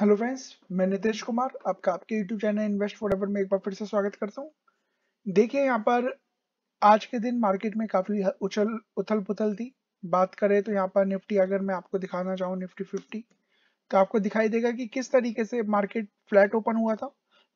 Hello friends, मैं नितेश कुमार आपका आपके यूट्यूब चैनल इन्वेस्ट फोरएवर में एक बार फिर से स्वागत करता हूं। देखिए, यहाँ पर आज के दिन मार्केट में काफ़ी उथल पुथल थी। बात करें तो यहाँ पर निफ्टी, अगर मैं आपको दिखाना चाहूँ निफ्टी 50, तो आपको दिखाई देगा कि किस तरीके से मार्केट फ्लैट ओपन हुआ था।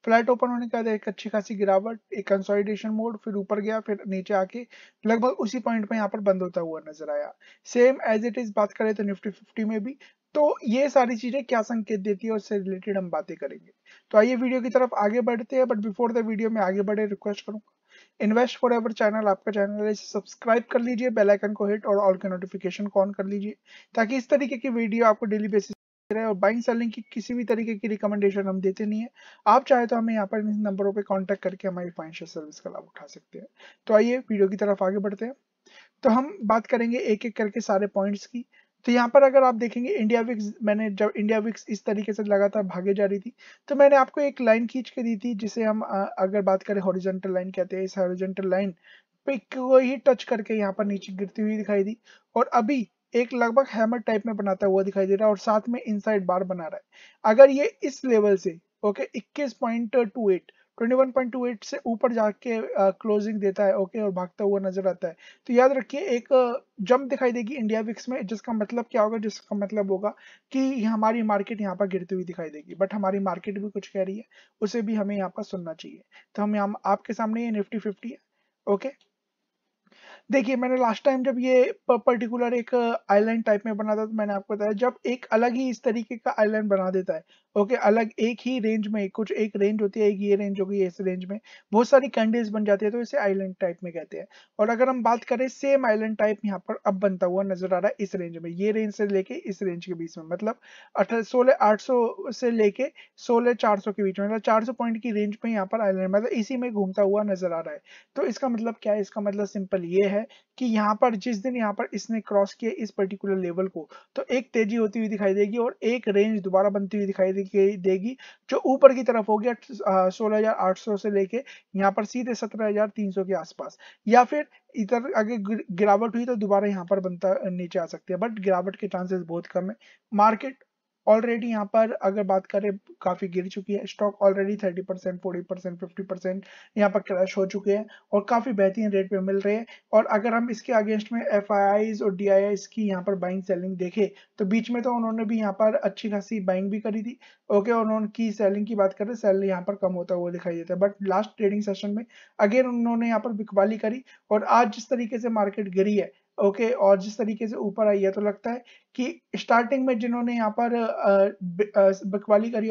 फ्लैट ओपन होने के बाद एक अच्छी खासी गिरावट, एक कंसोलिडेशन मोड, फिर ऊपर गया, फिर नीचे आके लगभग उसी पॉइंट पर यहाँ पर बंद होता हुआ नजर आया। सेम एज इट इज बात करें तो निफ्टी 50 में भी। तो ये सारी चीजें क्या संकेत देती है, उससे रिलेटेड हम बातें करेंगे। तो आइए वीडियो की तरफ आगे बढ़ते हैं। बट बिफोर द वीडियो में आगे बढ़े, रिक्वेस्ट करूंगा, इन्वेस्ट फोरएवर चैनल आपका चैनल है, इसे सब्सक्राइब कर लीजिए, बेल आइकन को हिट और ऑल के नोटिफिकेशन को ऑन कर लीजिए, ताकि इस तरीके की वीडियो आपको डेली बेसिस रहे। और बाइंग सेलिंग की किसी भी तरीके की रिकमेंडेशन हम देते नहीं है। आप चाहे तो हमें यहाँ पर इन नंबरों पर कॉन्टेक्ट करके हमारी फाइनेंशियल सर्विस का लाभ उठा सकते हैं। तो आइए वीडियो की तरफ आगे बढ़ते हैं। तो हम बात करेंगे एक एक करके सारे पॉइंट्स की। तो यहाँ पर अगर आप देखेंगे इंडिया विक्स, मैंने जब इंडिया विक्स इस तरीके से लगातार भागे जा रही थी, तो मैंने आपको एक लाइन खींच के दी थी, जिसे हम अगर बात करें हॉरिजॉन्टल लाइन कहते हैं। इस हॉरिजॉन्टल लाइन पे को ही टच करके यहाँ पर नीचे गिरती हुई दिखाई दी, और अभी एक लगभग हैमर टाइप में बनाता हुआ दिखाई दे रहा है, और साथ में इनसाइड बार बना रहा है। अगर ये इस लेवल से ओके 21.28 से ऊपर जाके क्लोजिंग देता है ओके और भागता हुआ नजर आता है, तो याद रखिए एक जंप दिखाई देगी इंडिया विक्स में, जिसका मतलब क्या होगा, जिसका मतलब होगा कि हमारी मार्केट यहाँ पर गिरती हुई दिखाई देगी। बट हमारी मार्केट भी कुछ कह रही है, उसे भी हमें यहाँ पर सुनना चाहिए। तो हम यहाँ आपके सामने ये निफ्टी 50 है ओके। देखिए, मैंने लास्ट टाइम जब ये पर्टिकुलर एक आइलैंड टाइप में बना था, तो मैंने आपको बताया जब एक अलग ही इस तरीके का आइलैंड बना देता है ओके, अलग एक ही रेंज में, कुछ एक रेंज होती है, एक ये रेंज होगी, इस रेंज में बहुत सारी कैंडल्स बन जाती है, तो इसे आइलैंड टाइप में कहते हैं। और अगर हम बात करें, सेम आइलैंड टाइप यहाँ पर अब बनता हुआ नजर आ रहा है इस रेंज में, ये रेंज से लेके इस रेंज के बीच में, मतलब 16,800 से लेके 16,400 के बीच में, मतलब 400 पॉइंट की रेंज में यहाँ पर आइलैंड, मतलब इसी में घूमता हुआ नजर आ रहा है। तो इसका मतलब क्या है, इसका मतलब सिंपल ये है कि यहाँ पर जिस दिन यहाँ पर इसने क्रॉस किया इस पर्टिकुलर लेवल को, तो एक तेजी होती हुई दिखाई देगी और एक रेंज दोबारा बनती हुई दिखाई देगी, जो ऊपर की तरफ हो गया 16,800 से लेके यहाँ पर सीधे 17,300 के आसपास, या फिर इधर अगर गिरावट हुई तो दोबारा यहाँ पर बनता नीचे आ सकती है। बट गिरावट के चांसेस बहुत कम है। मार्केट ऑलरेडी यहाँ पर अगर बात करें काफी गिर चुकी है, स्टॉक ऑलरेडी 30%, 40%, 50% यहाँ पर क्रैश हो चुके हैं और काफी बेहतरीन रेट पे मिल रहे हैं। और अगर हम इसके अगेंस्ट में FIIs और DIIs की यहाँ पर बाइंग सेलिंग देखें, तो बीच में तो उन्होंने भी यहाँ पर अच्छी खासी बाइंग भी करी थी ओके, और उनकी सेलिंग की बात करें, सेल यहाँ पर कम होता हुआ दिखाई देता है। बट लास्ट ट्रेडिंग सेशन में अगेन उन्होंने यहाँ पर बिकवाली करी, और आज जिस तरीके से मार्केट गिरी है ओके और जिस तरीके से ऊपर आई है, तो लगता है कि स्टार्टिंग में जिन्होंने यहाँ पर बिकवाली करी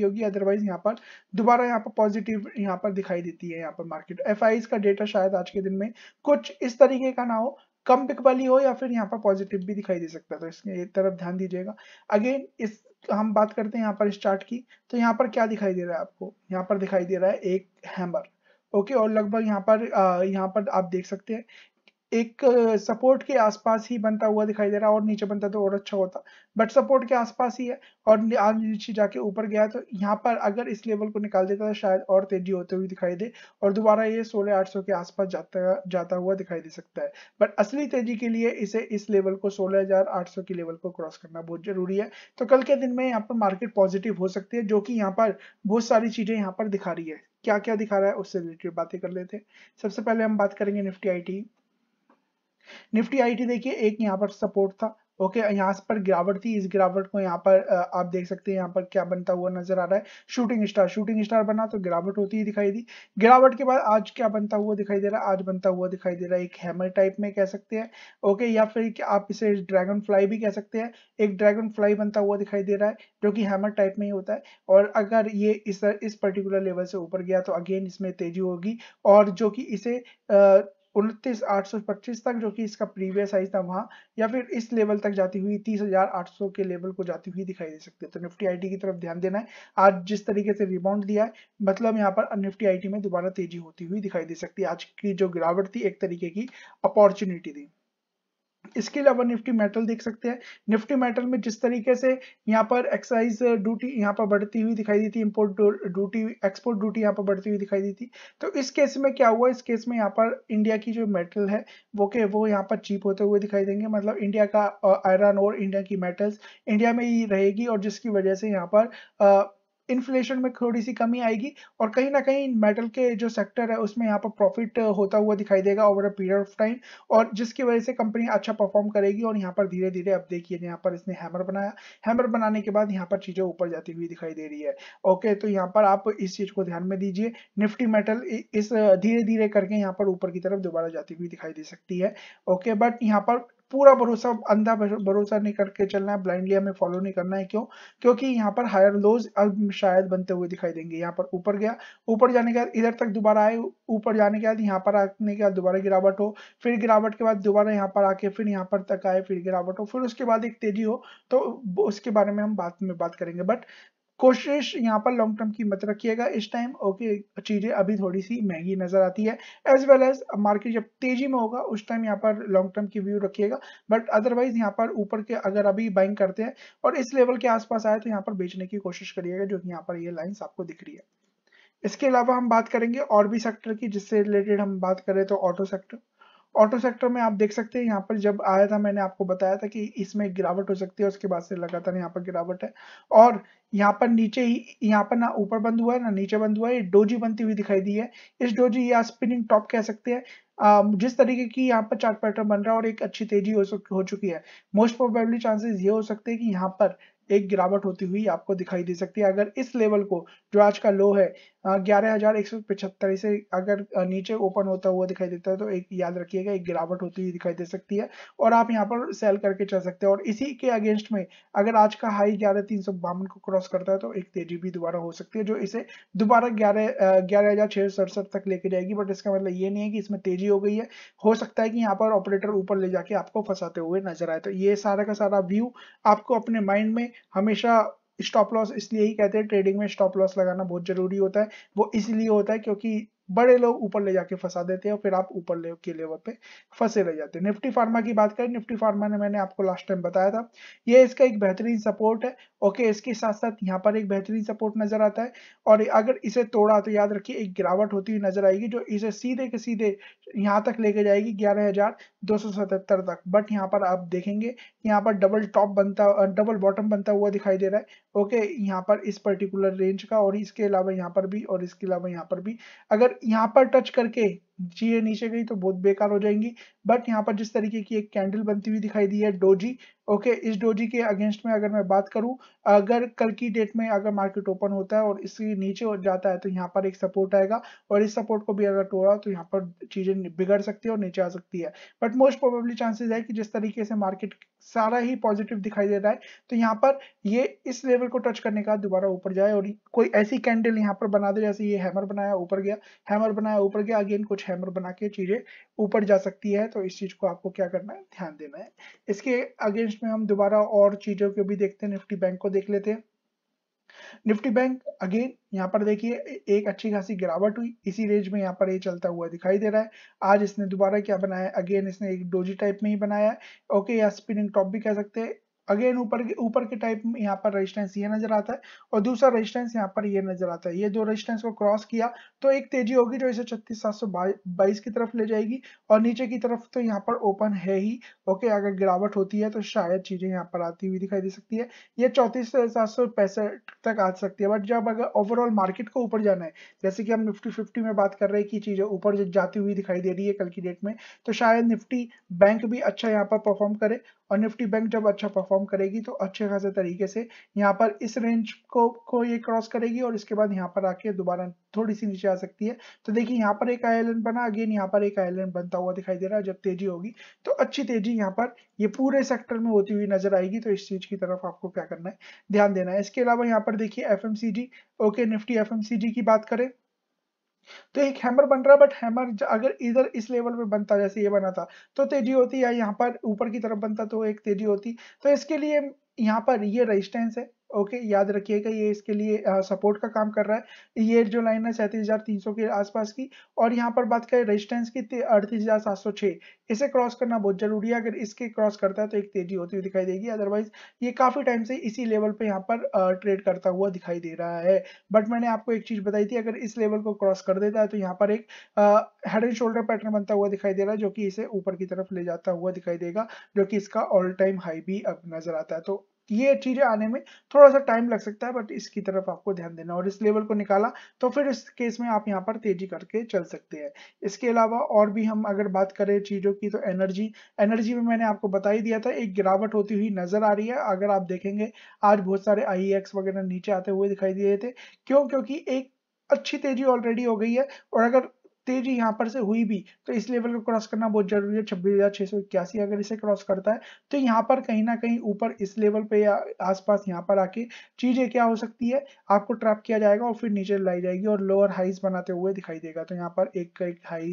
होगी, अदरवाइज यहाँ पर दोबारा यहाँ पर पॉजिटिव यहाँ पर दिखाई देती है यहाँ पर मार्केट। FIIs का डेटा शायद आज के दिन में कुछ इस तरीके का ना हो, कम बिकवाली हो, या फिर यहाँ पर पॉजिटिव भी दिखाई दे सकता है, तो इसकी तरफ ध्यान दीजिएगा। अगेन इस हम बात करते हैं यहाँ पर इस चार्ट की, तो यहाँ पर क्या दिखाई दे रहा है आपको, यहाँ पर दिखाई दे रहा है एक हैमर ओके, और लगभग यहाँ पर आप देख सकते हैं एक सपोर्ट के आसपास ही बनता हुआ दिखाई दे रहा है, और नीचे बनता तो और अच्छा होता, बट सपोर्ट के आसपास ही है और आज नीचे जाके ऊपर गया। तो यहाँ पर अगर इस लेवल को निकाल देता तो शायद और तेजी होते हुए दिखाई दे, और दोबारा ये 16,800 के आसपास जाता हुआ दिखाई दे सकता है। बट असली तेजी के लिए इसे इस लेवल को 16,800 के लेवल को क्रॉस करना बहुत जरूरी है। तो कल के दिन में यहाँ पर मार्केट पॉजिटिव हो सकती है, जो कि यहाँ पर बहुत सारी चीजें यहाँ पर दिखा रही है। क्या क्या दिखा रहा है, उससे रिलेटेड बातें कर लेते हैं। सबसे पहले हम बात करेंगे निफ्टी आई टी। देखिए, एक यहाँ पर सपोर्ट था ओके, यहाँ पर गिरावट थी, इस गिरावट को यहाँ पर आप देख सकते हैं यहाँ पर क्या बनता हुआ नजर आ रहा है, शूटिंग स्टार बना, तो गिरावट होती ही दिखाई दी। गिरावट के बाद आज क्या बनता हुआ दिखाई दे रहा है, आज बनता हुआ दिखाई दे रहा है एक हैमर टाइप में कह सकते हैं ओके, या फिर आप इसे ड्रैगन फ्लाई भी कह सकते हैं। एक ड्रैगन फ्लाई बनता हुआ दिखाई दे रहा है, जो कि हैमर टाइप में ही होता है, और अगर ये इस पर्टिकुलर लेवल से ऊपर गया तो अगेन इसमें तेजी होगी, और जो कि इसे 29,825 तक, जो कि इसका प्रीवियस हाई था वहाँ, या फिर इस लेवल तक जाती हुई 30,800 के लेवल को जाती हुई दिखाई दे सकती है। तो निफ्टी आई टी की तरफ ध्यान देना है। आज जिस तरीके से रिबाउंड दिया है, मतलब यहाँ पर निफ्टी आई टी में दोबारा तेजी होती हुई दिखाई दे सकती है। आज की जो गिरावट थी एक तरीके की अपॉर्चुनिटी थी। इसके अलावा निफ्टी मेटल देख सकते हैं। निफ्टी मेटल में जिस तरीके से यहाँ पर एक्साइज ड्यूटी यहाँ पर बढ़ती हुई दिखाई दी थी, इंपोर्ट ड्यूटी एक्सपोर्ट ड्यूटी यहाँ पर बढ़ती हुई दिखाई दी थी, तो इस केस में क्या हुआ, इस केस में यहाँ पर इंडिया की जो मेटल है वो यहाँ पर चीप होते हुए दिखाई देंगे। मतलब इंडिया का आयरन और इंडिया की मेटल्स इंडिया में ही रहेगी और जिसकी वजह से यहाँ पर इन्फ्लेशन में थोड़ी सी कमी आएगी और कहीं ना कहीं मेटल के जो सेक्टर है उसमें यहाँ पर प्रॉफिट होता हुआ दिखाई देगा over a period of time, और जिसकी वजह से कंपनी अच्छा परफॉर्म करेगी। और यहाँ पर धीरे धीरे अब देखिए यहाँ पर इसने हैमर बनाया, हैमर बनाने के बाद यहाँ पर चीज़ें ऊपर जाती हुई दिखाई दे रही है। ओके, तो यहाँ पर आप इस चीज़ को ध्यान में दीजिए, निफ्टी मेटल इस धीरे धीरे करके यहाँ पर ऊपर की तरफ दोबारा जाती हुई दिखाई दे सकती है। ओके, बट यहाँ पर पूरा भरोसा, अंधा भरोसा नहीं करके चलना है, ब्लाइंडली हमें फॉलो नहीं करना है। क्यों? क्योंकि यहाँ पर हायर लोज अब शायद बनते हुए दिखाई देंगे। यहाँ पर ऊपर गया, ऊपर जाने के बाद इधर तक दोबारा आए, ऊपर जाने के बाद यहाँ पर आने के बाद दोबारा गिरावट हो, फिर गिरावट के बाद दोबारा यहाँ पर आके फिर यहाँ पर तक आए, फिर गिरावट हो, फिर उसके बाद एक तेजी हो, तो उसके बारे में हम बाद में बात करेंगे। बट कोशिश यहाँ पर लॉन्ग टर्म की मत रखिएगा इस टाइम। ओके, चीज़ें अभी थोड़ी सी महंगी नजर आती है, एज वेल एज मार्केट जब तेजी में होगा उस टाइम यहाँ पर लॉन्ग टर्म की व्यू रखिएगा। बट अदरवाइज यहाँ पर ऊपर के अगर अभी बाइंग करते हैं और इस लेवल के आसपास आए तो यहाँ पर बेचने की कोशिश करिएगा, जो कि यहाँ पर ये लाइन्स आपको दिख रही है। इसके अलावा हम बात करेंगे और भी सेक्टर की, जिससे रिलेटेड हम बात करें तो ऑटो सेक्टर। ऑटो सेक्टर में आप देख सकते हैं यहाँ पर जब आया था मैंने आपको बताया था कि इसमें गिरावट हो सकती है, उसके बाद से लगातार यहाँ पर गिरावट है और यहाँ पर नीचे ही, यहाँ पर ना ऊपर बंद हुआ है ना नीचे बंद हुआ है, ये डोजी बनती हुई दिखाई दी है। इस डोजी या स्पिनिंग टॉप कह सकते हैं। जिस तरीके की यहाँ पर चार्ट पैटर्न बन रहा है और एक अच्छी तेजी हो चुकी है, मोस्ट प्रोबेबली चांसेस ये हो सकते हैं कि यहाँ पर एक गिरावट होती हुई आपको दिखाई दे सकती है। अगर इस लेवल को, जो आज का लो है 11,175 से अगर नीचे ओपन होता हुआ दिखाई देता है तो एक याद रखिएगा एक गिरावट होती हुई दिखाई दे सकती है और आप यहाँ पर सेल करके चल सकते हैं। और इसी के अगेंस्ट में अगर आज का हाई 11,352 को क्रॉस करता है तो एक तेजी भी दोबारा हो सकती है, जो इसे दोबारा 11,667 तक लेके जाएगी। बट इसका मतलब ये नहीं है कि इसमें तेजी हो गई है, हो सकता है कि यहाँ पर ऑपरेटर ऊपर ले जाके आपको फंसाते हुए नजर आए। तो ये सारा का सारा व्यू आपको अपने माइंड में हमेशा, स्टॉप लॉस इसलिए ही कहते हैं ट्रेडिंग में स्टॉप लॉस लगाना बहुत जरूरी होता है, वो इसलिए होता है क्योंकि बड़े लोग ऊपर ले जाके फंसा देते हैं और फिर आप ऊपर के लेवल पे फंसे रह जाते हैं। निफ्टी फार्मा की बात करें, निफ्टी फार्मा ने मैंने आपको लास्ट टाइम बताया था ये इसका एक बेहतरीन सपोर्ट है। ओके, इसके साथ साथ यहाँ पर एक बेहतरीन सपोर्ट नजर आता है और अगर इसे तोड़ा तो याद रखिए एक गिरावट होती हुई नजर आएगी, जो इसे सीधे के सीधे यहाँ तक लेके जाएगी 11,277 तक। बट यहाँ पर आप देखेंगे यहाँ पर डबल बॉटम बनता हुआ दिखाई दे रहा है। ओके, यहाँ पर इस पर्टिकुलर रेंज का और इसके अलावा यहाँ पर भी और इसके अलावा यहाँ पर भी अगर यहाँ पर टच करके चीजें नीचे गई तो बहुत बेकार हो जाएंगी। बट यहाँ पर जिस तरीके की एक कैंडल बनती हुई दिखाई दी है डोजी, ओके, इस डोजी के अगेंस्ट में अगर मैं बात करूं, अगर कल की डेट में अगर मार्केट ओपन होता है और इसके नीचे हो जाता है तो यहाँ पर एक सपोर्ट आएगा और इस सपोर्ट को भी अगर तोड़ा तो यहाँ पर चीजें बिगड़ सकती है और नीचे आ सकती है। बट मोस्ट प्रोबेबली चांसेस है कि जिस तरीके से मार्केट सारा ही पॉजिटिव दिखाई दे रहा है तो यहाँ पर ये इस लेवल को टच करने का दोबारा ऊपर जाए और कोई ऐसी कैंडल यहाँ पर बना दे, जैसे ये हैमर बनाया ऊपर गया, हैमर बनाया ऊपर गया, अगेन कुछ हैमर बना के चीजें ऊपर जा सकती है। तो इस चीज को आपको क्या करना है, ध्यान देना है। इसके अगेंस्ट में हम दोबारा और चीजों को भी देखते हैं, निफ्टी बैंक को देख लेते हैं। निफ्टी बैंक अगेन यहाँ पर देखिए एक अच्छी खासी गिरावट हुई, इसी रेंज में यहाँ पर ये चलता हुआ दिखाई दे रहा है। आज इसने दोबारा क्या बनाया, अगेन इसने एक डोजी टाइप में ही बनाया है। ओके, या स्पिनिंग टॉप भी कह सकते हैं। अगेन ऊपर के टाइप में यहाँ पर रेजिस्टेंस ये नजर आता है और दूसरा रेजिस्टेंस यहाँ पर ये नजर आता है। ये दो रेजिस्टेंस को क्रॉस किया तो एक तेजी होगी जो इसे 36,722 की तरफ ले जाएगी और नीचे की तरफ तो यहाँ पर ओपन है ही। ओके, अगर गिरावट होती है तो शायद चीजें यहाँ पर आती हुई दिखाई दे सकती है, ये 34,765 तक आ सकती है। बट जब अगर ओवरऑल मार्केट को ऊपर जाना है, जैसे कि हम निफ्टी 50 में बात कर रहे हैं कि चीजें ऊपर जाती हुई दिखाई दे रही है कल की डेट में, तो शायद निफ्टी बैंक भी अच्छा यहाँ पर परफॉर्म करे और निफ्टी बैंक जब अच्छा परफॉर्म करेगी तो अच्छे खासे तरीके से यहाँ पर इस रेंज को ये क्रॉस करेगी और इसके बाद यहाँ पर आके दोबारा थोड़ी सी नीचे आ सकती है। तो देखिए यहाँ पर एक आइलैंड बना, अगेन यहाँ पर एक आइलैंड बनता हुआ दिखाई दे रहा है। जब तेजी होगी तो अच्छी तेजी यहाँ पर ये पूरे सेक्टर में होती हुई नजर आएगी, तो इस चीज की तरफ आपको क्या करना है, ध्यान देना है। इसके अलावा यहाँ पर देखिए एफएमसीजी, ओके, निफ्टी एफएमसीजी की बात करें तो एक हैमर बन रहा है। बट हैमर अगर इधर इस लेवल पे बनता, जैसे ये बना था, तो तेजी होती, या यहाँ पर ऊपर की तरफ बनता तो एक तेजी होती। तो इसके लिए यहाँ पर ये रेजिस्टेंस है ओके, याद रखिएगा ये इसके लिए सपोर्ट का काम कर रहा है। ये जो लाइन है 37,300 के आसपास की, और यहाँ पर बात करें रेजिस्टेंस की 38,706, इसे क्रॉस करना बहुत जरूरी है। अगर इसके क्रॉस करता है तो एक तेजी होती हुई दिखाई देगी, अदरवाइज ये काफी टाइम से इसी लेवल पे यहाँ पर ट्रेड करता हुआ दिखाई दे रहा है। बट मैंने आपको एक चीज बताई थी, अगर इस लेवल को क्रॉस कर देता है तो यहाँ पर एक हेड एंड शोल्डर पैटर्न बनता हुआ दिखाई दे रहा है, जो कि इसे ऊपर की तरफ ले जाता हुआ दिखाई देगा, जो कि इसका ऑल टाइम हाई भी अब नजर आता है। तो ये चीजें आने में थोड़ा सा टाइम लग सकता है, बट इसकी तरफ आपको ध्यान देना, और इस लेवल को निकाला तो फिर इस केस में आप यहाँ पर तेजी करके चल सकते हैं। इसके अलावा और भी हम अगर बात करें चीजों की, तो एनर्जी में मैंने आपको बता ही दिया था एक गिरावट होती हुई नजर आ रही है। अगर आप देखेंगे आज बहुत सारे IEX वगैरह नीचे आते हुए दिखाई दिए थे, क्योंकि एक अच्छी तेजी ऑलरेडी हो गई है, और अगर तेजी यहाँ पर से हुई भी तो इस लेवल को क्रॉस करना बहुत जरूरी है। 26,681 अगर इसे क्रॉस करता है तो यहाँ पर कहीं ना कहीं ऊपर इस लेवल पे या आसपास यहाँ पर आके चीजें क्या हो सकती है, आपको ट्रैप किया जाएगा और फिर नीचे लाई जाएगी और लोअर हाईज बनाते हुए दिखाई देगा। तो यहाँ पर एक हाई,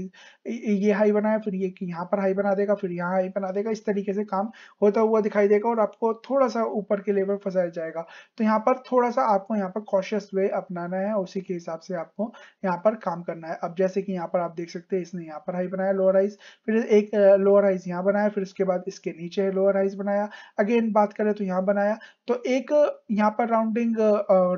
ये हाई बनाया, फिर ये यहाँ पर हाई बना देगा, फिर यहाँ हाई बना देगा, इस तरीके से काम होता हुआ दिखाई देगा और आपको थोड़ा सा ऊपर के लेवल फंसाया जाएगा। तो यहाँ पर थोड़ा सा आपको यहाँ पर कॉशियस वे अपनाना है, उसी के हिसाब से आपको यहाँ पर काम करना है। अब जैसे कि यहाँ पर आप देख सकते हैं, इसने यहाँ पर हाई बनाया लोअर हाइज, फिर एक लोअर हाइज यहाँ बनाया, फिर उसके बाद इसके नीचे लोअर हाइज बनाया, अगेन बात करें तो यहाँ बनाया, तो एक यहाँ पर राउंडिंग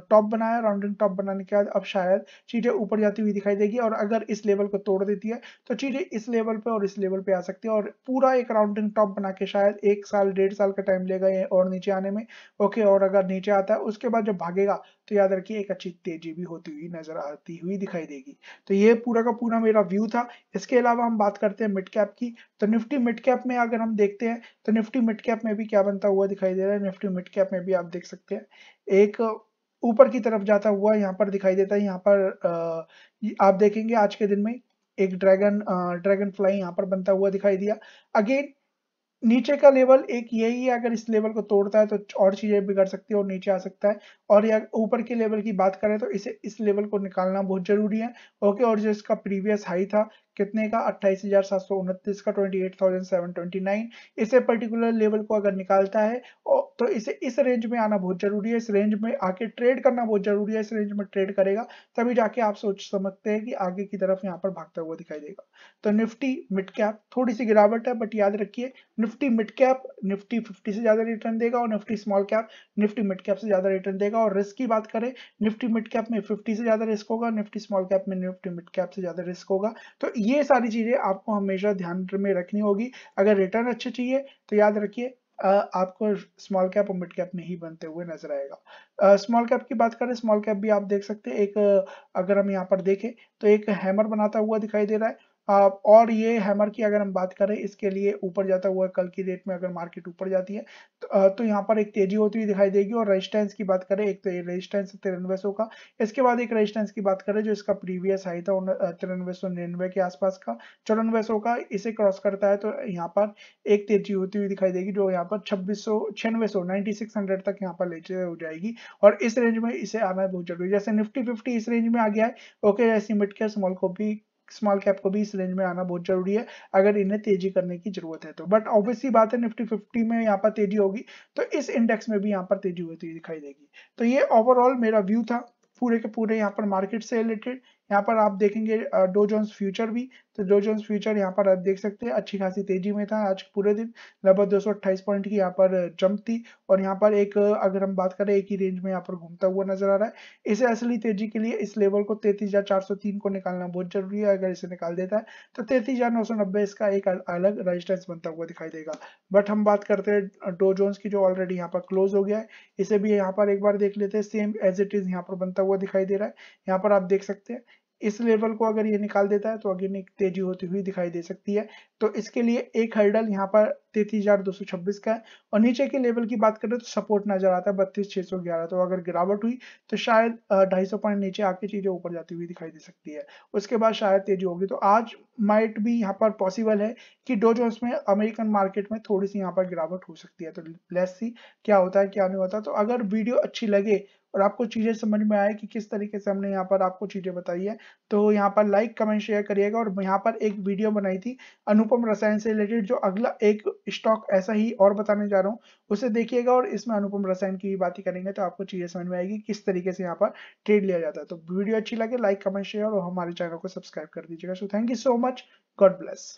टॉप बनाया। राउंडिंग टॉप बनाने के बाद अब शायद चीजें ऊपर जाती हुई दिखाई देगी, और अगर इस लेवल को तोड़ देती है तो चीजें इस लेवल पे और इस लेवल पे आ सकती है, और पूरा एक राउंडिंग टॉप बना के शायद 1 साल 1.5 साल का टाइम लेगा ये और नीचे आने में। ओके, और अगर नीचे आता है उसके बाद जब भागेगा तो याद रखिए एक अच्छी तेजी भी होती हुई नजर आती हुई दिखाई देगी। तो ये पूरा का पूरा मेरा व्यू था। इसके अलावा हम बात करते हैं मिड कैप की, तो निफ्टी मिड कैप में अगर हम देखते हैं तो निफ्टी मिड कैप में भी क्या बनता हुआ दिखाई दे रहा है। निफ्टी मिड कैप में भी आप देख सकते हैं एक ऊपर की तरफ जाता हुआ यहाँ पर दिखाई देता है। यहाँ पर आप देखेंगे आज के दिन में एक ड्रैगन फ्लाई यहाँ पर बनता हुआ दिखाई दिया। अगेन नीचे का लेवल एक यही है, अगर इस लेवल को तोड़ता है तो और चीजें बिगड़ सकती है और नीचे आ सकता है। और या ऊपर के लेवल की बात करें तो इसे इस लेवल को निकालना बहुत जरूरी है। ओके, और जो इसका प्रीवियस हाई था कितने का, 28,729 का, 28,729, इसे पर्टिकुलर लेवल को अगर निकालता है तो इसे इस रेंज में आना बहुत जरूरी है। इस रेंज में आके ट्रेड करना बहुत जरूरी है। इस रेंज में ट्रेड करेगा तभी जाके आप सोच समझते हैं कि आगे की तरफ यहाँ पर भागता हुआ दिखाई देगा। तो निफ्टी मिड कैप थोड़ी सी गिरावट है, बट याद रखिए निफ्टी मिड कैप निफ्टी 50 से ज्यादा रिटर्न देगा, और Nifty small cap Nifty mid cap से ज्यादा रिटर्न देगा। और रिस्क की बात करें, निफ्टी मिड कैप में 50 से ज्यादा रिस्क होगा, निफ्टी स्मॉल कैप में निफ्टी मिड कैप से ज्यादा रिस्क होगा। तो ये सारी चीजें आपको हमेशा ध्यान में रखनी होगी। अगर रिटर्न अच्छे चाहिए तो याद रखिए आपको स्मॉल कैप और मिड कैप में ही बनते हुए नजर आएगा। स्मॉल कैप की बात करें, स्मॉल कैप भी आप देख सकते हैं एक अगर हम यहाँ पर देखें तो एक हैमर बनाता हुआ दिखाई दे रहा है। और ये हैमर की अगर हम बात करें, इसके लिए ऊपर जाता हुआ कल की डेट में अगर मार्केट ऊपर जाती है तो यहाँ पर एक तेजी होती हुई दिखाई देगी। और रेजिस्टेंस की बात करें, एक तो ये रेजिस्टेंस 9300 का, इसके बाद एक रेजिस्टेंस की बात करें जो इसका प्रीवियस हाई था 9399 के आसपास का, 9400 का, इसे क्रॉस करता है तो यहाँ पर एक तेजी होती हुई दिखाई देगी जो यहाँ पर 9600 तक यहाँ पर लेते हो जाएगी। और इस रेंज में इसे आना बहुत जरूरी है। जैसे निफ्टी 50 इस रेंज में आ गया है, ओके, ऐसी मिड कैप स्मॉल कैप को भी इस रेंज में आना बहुत जरूरी है अगर इन्हें तेजी करने की जरूरत है तो। बट ऑब्वियसली बात है निफ्टी 50 में यहाँ पर तेजी होगी तो इस इंडेक्स में भी यहाँ पर तेजी होती हुई दिखाई देगी। तो ये ओवरऑल मेरा व्यू था पूरे के पूरे यहाँ पर मार्केट से रिलेटेड। यहाँ पर आप देखेंगे डो जोन्स फ्यूचर भी, तो डो जोन्स फ्यूचर यहाँ पर आप देख सकते हैं अच्छी खासी तेजी में था आज पूरे दिन, लगभग 228 पॉइंट की यहाँ पर जंप थी। और यहाँ पर एक अगर हम बात करें एक ही रेंज में यहाँ पर घूमता हुआ नजर आ रहा है। इसे असली तेजी के लिए इस लेवल को 33,403 को निकालना बहुत जरूरी है। अगर इसे निकाल देता है तो 33,990 इसका एक अलग रेजिस्टेंस बनता हुआ दिखाई देगा। बट हम बात करते हैं डो जोन्स की जो ऑलरेडी यहाँ पर क्लोज हो गया है, इसे भी यहाँ पर एक बार देख लेते हैं। सेम एज इट इज यहाँ पर बनता हुआ दिखाई दे रहा है। यहाँ पर आप देख सकते हैं इस लेवल को अगर ये निकाल देता है तो अगेन एक तेजी होती हुई दिखाई दे सकती है। तो इसके लिए एक हर्डल यहाँ पर 33,226 का है। और नीचे के लेवल की बात करें तो सपोर्ट नजर आता है 32,611। तो अगर गिरावट हुई तो शायद 250 पॉइंट नीचे आके चीजें ऊपर जाती हुई दिखाई दे सकती है, उसके बाद शायद तेजी होगी। तो आज माइट भी यहाँ पर पॉसिबल है कि डो जोन्स में अमेरिकन मार्केट में थोड़ी सी यहाँ पर गिरावट हो सकती है। तो लेट्स सी क्या होता है क्या नहीं होता। तो अगर वीडियो अच्छी लगे और आपको चीजें समझ में आए कि किस तरीके से हमने यहाँ पर आपको चीजें बताई है, तो यहाँ पर लाइक कमेंट शेयर करिएगा। और यहाँ पर एक वीडियो बनाई थी अनुपम रसायन से रिलेटेड, जो अगला एक स्टॉक ऐसा ही और बताने जा रहा हूँ, उसे देखिएगा और इसमें अनुपम रसायन की बातें करेंगे तो आपको चीजें समझ में आएगी किस तरीके से यहाँ पर ट्रेड लिया जाता है। तो वीडियो अच्छी लगे लाइक कमेंट शेयर और हमारे चैनल को सब्सक्राइब कर दीजिएगा। So thank you so much, God bless.